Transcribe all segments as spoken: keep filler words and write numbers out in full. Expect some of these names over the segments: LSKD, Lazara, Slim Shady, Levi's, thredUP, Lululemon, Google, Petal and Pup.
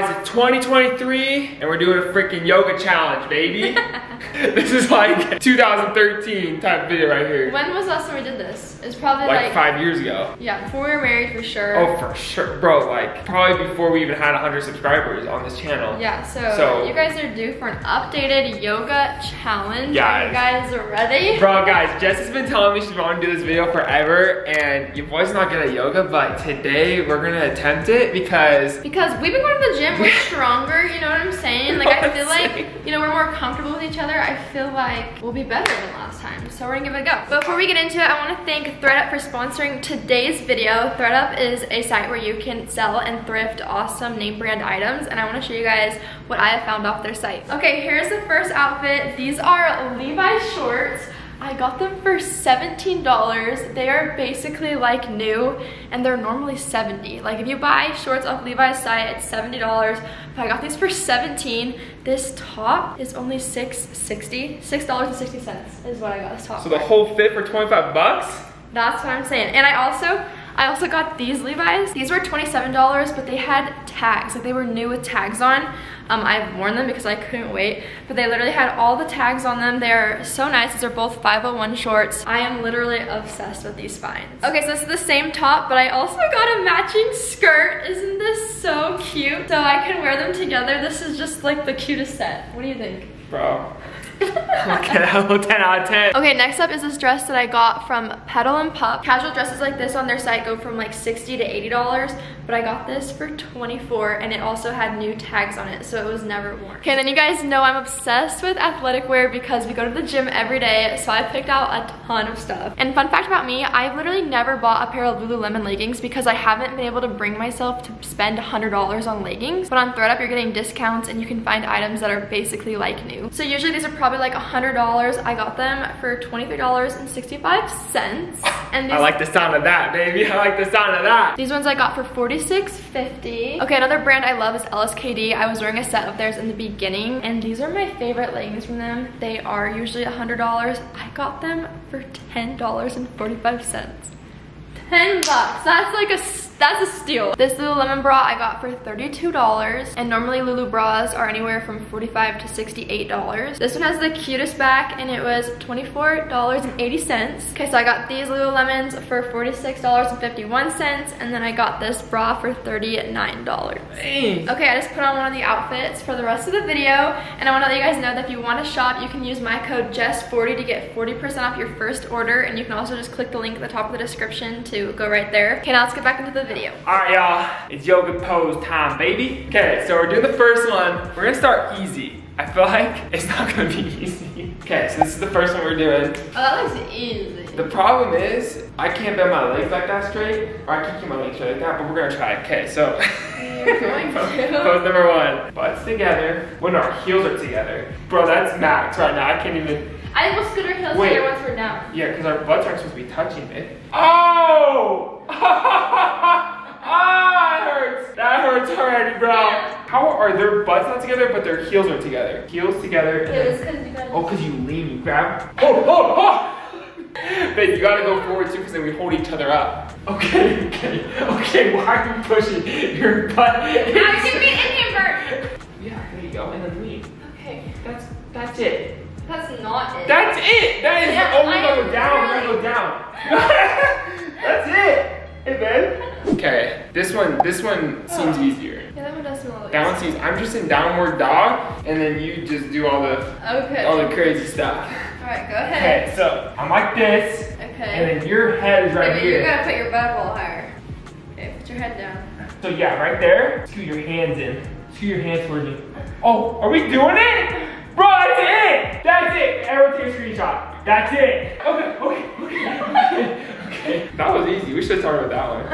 guys, it's twenty twenty-three and we're doing a freaking yoga challenge, baby. This is like two thousand thirteen type video right here. When was the last time we did this? It's probably like, like five years ago. Yeah, before we were married for sure. Oh, for sure, bro. Like probably before we even had one hundred subscribers on this channel. Yeah, so, so you guys are due for an updated yoga challenge. Guys. Are you guys ready? Bro, guys, Jess has been telling me she's wanted to do this video forever, and your boy's not good at yoga, but today we're gonna attempt it because because we've been going to the gym. We're stronger. You know what I'm saying? Like I feel like you know we're more comfortable with each other. I feel like we'll be better than last time, so we're gonna give it a go. Before we get into it, I want to thank thredUP for sponsoring today's video. thredUP is a site where you can sell and thrift awesome name brand items, and I want to show you guys what I have found off their site. Okay, here's the first outfit. These are Levi's shorts. I got them for seventeen dollars. They are basically like new, and they're normally seventy dollars. Like if you buy shorts off Levi's site, it's seventy dollars, but I got these for seventeen dollars. This top is only six sixty. six dollars and sixty cents is what I got this top. So the whole fit for twenty-five bucks? That's what I'm saying. And I also I also got these Levi's. These were twenty-seven dollars, but they had tags. Like they were new with tags on. Um, I've worn them because I couldn't wait, but they literally had all the tags on them. They're so nice. These are both five oh one shorts. I am literally obsessed with these finds. Okay, so this is the same top, but I also got a matching skirt. Isn't this so cute? So I can wear them together. This is just like the cutest set. What do you think? Bro. Okay, ten out of ten. Okay, next up is this dress that I got from Petal and Pup. Casual dresses like this on their site go from like sixty to eighty dollars, but I got this for twenty-four dollars, and it also had new tags on it, so it was never worn. Okay, then you guys know I'm obsessed with athletic wear because we go to the gym every day, so I picked out a ton of stuff. And fun fact about me, I've literally never bought a pair of Lululemon leggings because I haven't been able to bring myself to spend one hundred dollars on leggings, but on thredUP you're getting discounts and you can find items that are basically like new. So usually these are probably like a hundred dollars. I got them for twenty-three dollars and sixty-five cents, and these I like the sound of that, baby. I like the sound of that. These ones I got for forty-six fifty. Okay, another brand I love is L S K D. I was wearing a set of theirs in the beginning, and these are my favorite leggings from them. They are usually a hundred dollars. I got them for ten dollars and forty-five cents. ten bucks. That's like a that's a steal. This Lululemon bra I got for thirty-two dollars, and normally Lulu bras are anywhere from forty-five to sixty-eight dollars. This one has the cutest back, and it was twenty-four dollars and eighty cents. Okay, so I got these Lululemons for forty-six dollars and fifty-one cents, and then I got this bra for thirty-nine dollars. Dang. Okay, I just put on one of the outfits for the rest of the video, and I want to let you guys know that if you want to shop, you can use my code Jess forty to get forty percent off your first order, and you can also just click the link at the top of the description to go right there. Okay, now let's get back into the video. All right, y'all, it's yoga pose time, baby. Okay, so we're doing the first one. We're gonna start easy. I feel like it's not gonna be easy. Okay, so this is the first one we're doing. Oh, that looks easy. The problem is I can't bend my legs like that straight, or I can't keep my legs straight like that, but we're gonna try. Okay, so we're going to. Pose number one, butts together when our heels are together. Bro, that's max right now. I can't even. I will scoot our heels together once we're down. Yeah, because our butts aren't supposed to be touching it. Oh! Ah, it hurts. That hurts already, bro. Yeah. How are their butts not together, but their heels are together? Heels together. And it was because you gotta. Oh, because you lean, you grab. Oh, oh, oh! But you gotta go forward too, because then we hold each other up. Okay, okay, okay. Why are you pushing your butt? Now you can be an invert. Yeah, there you go, and then lean. Okay. That's that's it. That's not it. That's it! That is yeah, the only one. Go down, we're gonna go down. That's it! Hey, babe. Okay, this one, this one seems oh. easier. Yeah, that one does smell like that one seems, I'm just in downward dog, and then you just do all the, okay. all the crazy stuff. All right, go ahead. Okay, so I'm like this, okay. and then your head is right Maybe here. You gotta put your butt a little higher. Okay, put your head down. So yeah, right there, scoot your hands in. Scoot your hands towards me. Oh, are we doing it? Bro, that's it! That's it! Arrow to your screenshot. That's it! Okay, okay, okay, okay, okay. That was easy. We should start with that one.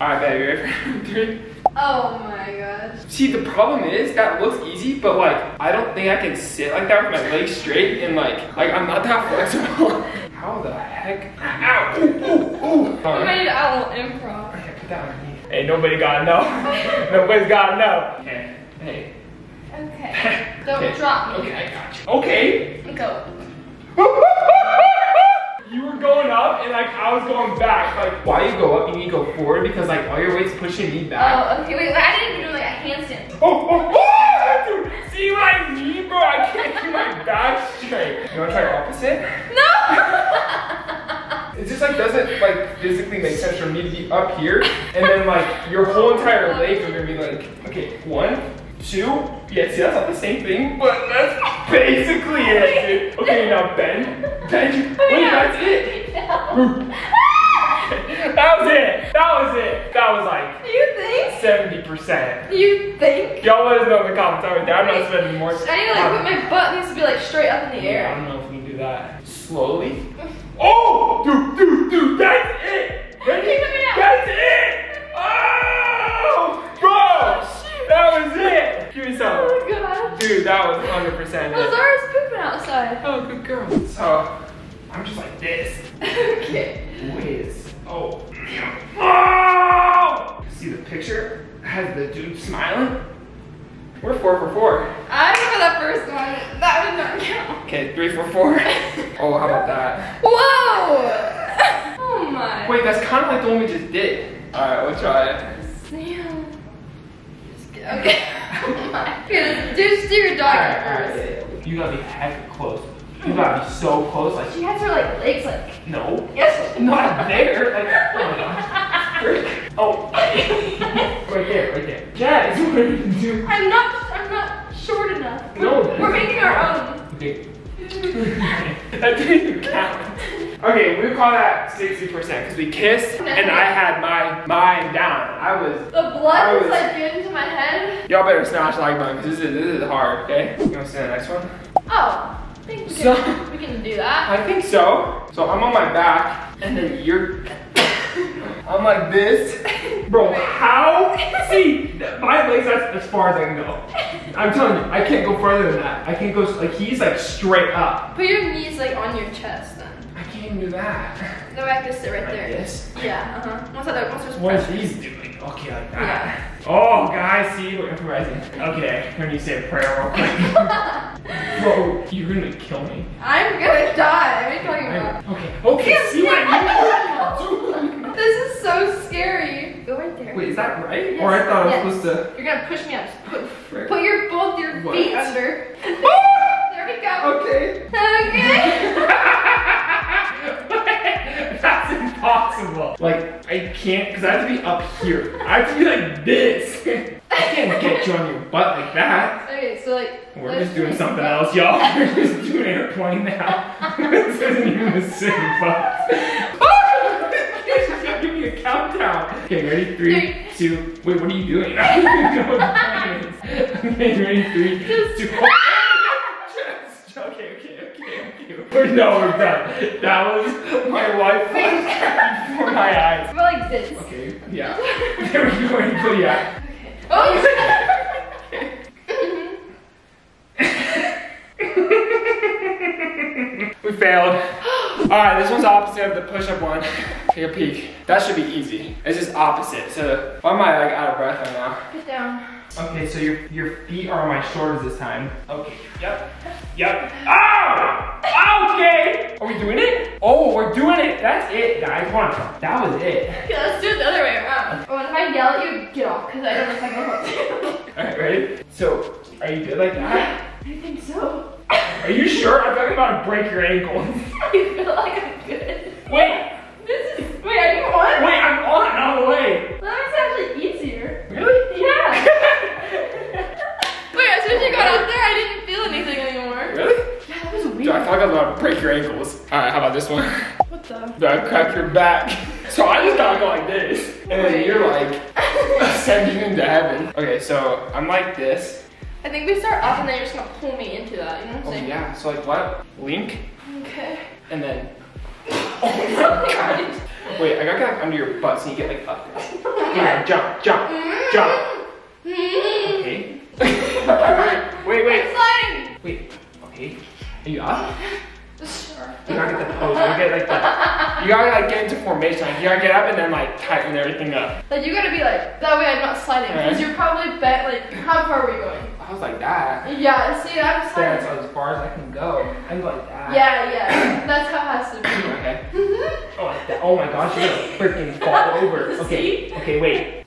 Alright, baby, ready for three? Oh my gosh. See, the problem is that looks easy, but like, I don't think I can sit like that with my legs straight, and like, like I'm not that flexible. How the heck? Ow! Ooh, ooh, ooh. I made a little improv. Okay, put that on me. Hey, nobody gotta know. Nobody's gotta know. Okay, hey. Okay. Don't okay. drop me. Okay, I got you. Okay. Go. You were going up and like I was going back. Like, why you go up? You need to go forward because like all your weight's pushing me back. Oh, okay. Wait, wait I didn't even do like a handstand. Oh, oh, oh! I have to see my knee, bro. I can't see my back straight. You want to try opposite? No! It just like doesn't like physically make sense for me to be up here and then like your whole entire legs are gonna be like, okay, one, two. Yeah, see, that's not the same thing, but that's basically it, dude. Okay, now bend, bend. Wait, that's it. That was it. That was it. That was like. You think? Seventy percent. You think? Y'all let us know in the comments. I'm not spending more time. I need to like put my butt needs to be like straight up in the air. I don't know if we can do that. Slowly. Oh, dude, dude, dude, that's it. Ready? That's it. Oh, bro, oh, shoot. That was it. Give me some. Oh my god. Dude, that was hundred percent. Lazara's pooping outside. Oh, good girl. So, I'm just like this. Okay. Whiz. Oh. Oh! See the picture? Has the dude smiling? We're four for four. I remember that first one. That did not count. Okay, three for four. Oh, how about that? Whoa! Oh my. Wait, that's kind of like the one we just did. Alright, we'll try it. Sam. Okay. Oh my. Here, just do your dog first. Right, you gotta be heck close. You gotta be so close, like she has her like legs like no. Yes, not there. Like oh my gosh. Oh right there, right there. Jazz, what are you doing? I'm not I'm not short enough. We're, no, we're making our own. Okay. That didn't count. Okay, we call that sixty percent because we kissed and I had my mind down. I was the blood was like into my head. Y'all better smash like button because this is this is hard, okay? You wanna see the next one? Oh. I think we can, so, we can do that. I think so. So I'm on my back, and then you're... I'm like this. Bro, how? See, my legs, that's as far as I can go. I'm telling you, I can't go further than that. I can't go, like, he's like straight up. Put your knees like on your chest then. I can't even do that. No, I have to sit right like there. This? Yeah, uh-huh. What's that, what's this what is he doing? Okay, like that. Yeah. Oh, guys, see, we're improvising. Okay, when you say a prayer real quick. Bro, you're gonna kill me. I'm gonna die. What are you talking about? Okay, okay, yes, see what I do? This is so scary. Go right there. Wait, is that right? Yes. Or I thought yes. I was supposed to... You're gonna push me up. Put, put your both your what? feet under. There we go. Okay. Okay. That's impossible. Like, I can't, because I have to be up here. I have to be like this. I can't get you on your butt like that. Okay, so like... We're just doing something else, y'all. We're just doing airplane now. This isn't even the same butt. She's just gonna give me a countdown. Okay, ready? Three, two... Wait, what are you doing? Okay, ready? Three, two... Okay, okay, okay, okay. No, we're done. That was my life flash before my eyes. We're like this. Okay, yeah. There we go, anybody yeah. Oh, you We failed. Alright, this one's opposite of the push-up one. Take a peek. That should be easy. It's just opposite. So why am I like out of breath right now? Get down. Okay, so your your feet are on my shoulders this time. Okay. Yep. Yep. Oh! Okay! Are we doing it? Oh, we're doing it! That's it, guys. One. That was it. Okay, let's do it the other way around. Oh, and if I yell at you, get off, because I don't know if I can help you. Alright, ready? So, are you good like that? I think so. Are you sure? I thought you were about to break your ankle. You feel like I'm good. Wait! This is... Wait, are you on? Wait, I'm on and all the way. Well, that's actually easier. Really? Yeah. Wait, as soon as you got out there, I didn't feel anything anymore. Really? Yeah, that was weird. Dude, I thought I was about to break your ankles. Alright, how about this one? What the? Dude, I cracked your back. So I just gotta go like this. And Wait. then you're like, sending you into heaven. Okay, so I'm like this. I think we start up and then you're just gonna pull me into that, you know what I'm saying? Oh yeah, so like what? Link. Okay. And then, oh my god. Wait, I gotta get like under your butt so you get like up. Yeah, jump, jump, jump. Okay. Wait, wait. I'm sliding. Wait, okay. Are you up? Sure. You gotta get the pose, you gotta get like that. You gotta like get into formation, like, you gotta get up and then like tighten everything up. Like you gotta be like, that way I'm not sliding. Because you're probably bent, like how far were you going? I was like that. Yeah, see, I'm sorry. That's as far as I can go. I'm like that. Yeah, yeah. That's how it has to be. Okay. Oh, like that. Oh my gosh, you're gonna freaking fall over. Okay. Okay, wait.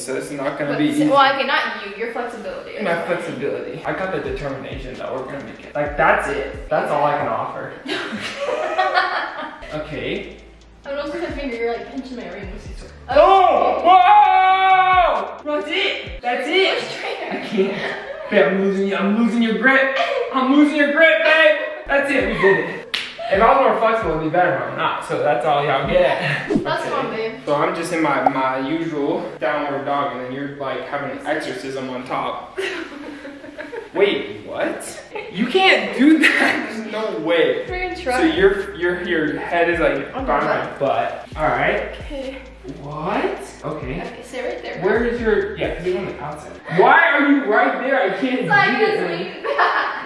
so it's not gonna but, be easy. Well, okay, not you, your flexibility. My flexibility. I got the determination that we're gonna make it. Like, that's it. That's all I can offer. Okay. I'm also gonna finger, you're like pinching my ring. Okay. Oh! Whoa! That's it! That's it! I can't. Babe, I'm losing you. I'm losing your grip. I'm losing your grip, babe! That's it, we did it. If I was more flexible, it'd be better, but I'm not, so that's all y'all get. That's okay. Fun, babe. So I'm just in my, my usual downward dog, and then you're like having an exorcism on top. Wait, what? You can't do that. There's no way. We're gonna try. So your, your, your head is like by my butt. All right. Okay. What? Okay. Okay, sit right there. Where is your, yeah, because you're on the outside. Why are you right there? I can't do it.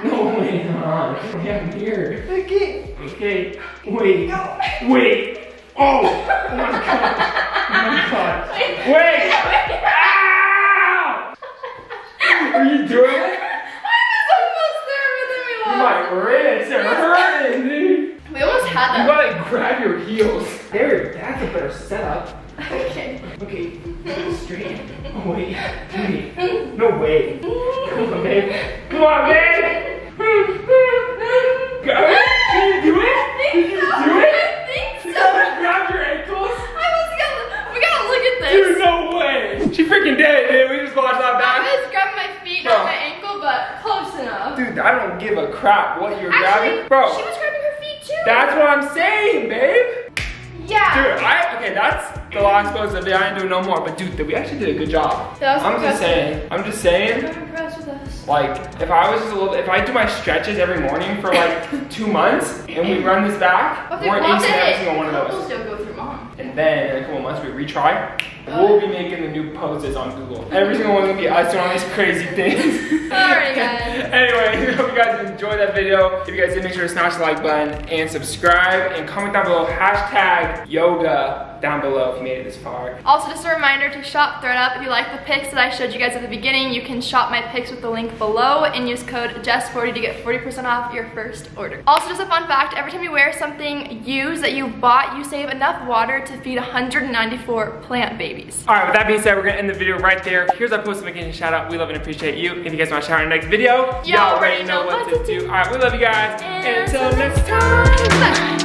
No way, huh? Okay, I'm here. Okay. Okay. Wait. No. Wait. Oh. Oh my God. Oh my God. Wait. Wait. Ow! Are you doing it? I was almost there, but then we lost. My wrists are hurting, dude. We almost had that. You gotta grab your heels. There, that's a better setup. Okay. Okay, straight. Oh, wait, wait. No way. Come on, babe. Come on, babe. Can you do it? Did you so. do it? I think so. Did you grab your ankles? I was gonna, we gotta look at this. Dude, no way. She freaking did it, dude. We just watched that back. I was grabbing my feet, not my ankle, but close enough. Dude, I don't give a crap what you're Actually, grabbing. Bro. She was grabbing her feet too. That's what I'm saying, babe. Yeah. Dude, I, okay, that's the last post of it. I didn't do no more, but dude, we actually did a good job. That was I'm impressive. just saying, I'm just saying, I'm impressed with us. Like, if I was just a little, if I do my stretches every morning for like two months, and we run this back, okay, we're acing every single one of those. Don't go through mom. And then in a couple months, we retry. Oh. We'll be making the new poses on Google. Every single one's gonna be us doing all these crazy things. Alright, guys. Anyway, we hope you guys enjoyed that video. If you guys did, make sure to smash the like button and subscribe and comment down below hashtag yoga down below if you made it this far. Also, just a reminder to shop thred up. If you like the pics that I showed you guys at the beginning, you can shop my pics with the link below and use code Jess forty to get forty percent off your first order. Also, just a fun fact, every time you wear something used that you bought, you save enough water to feed one hundred ninety-four plant babies. Alright, with that being said, we're gonna end the video right there. Here's our post vacation shout out. We love and appreciate you. If you guys want to shout out in the next video, y'all already know what to do. Alright, we love you guys. And until next time.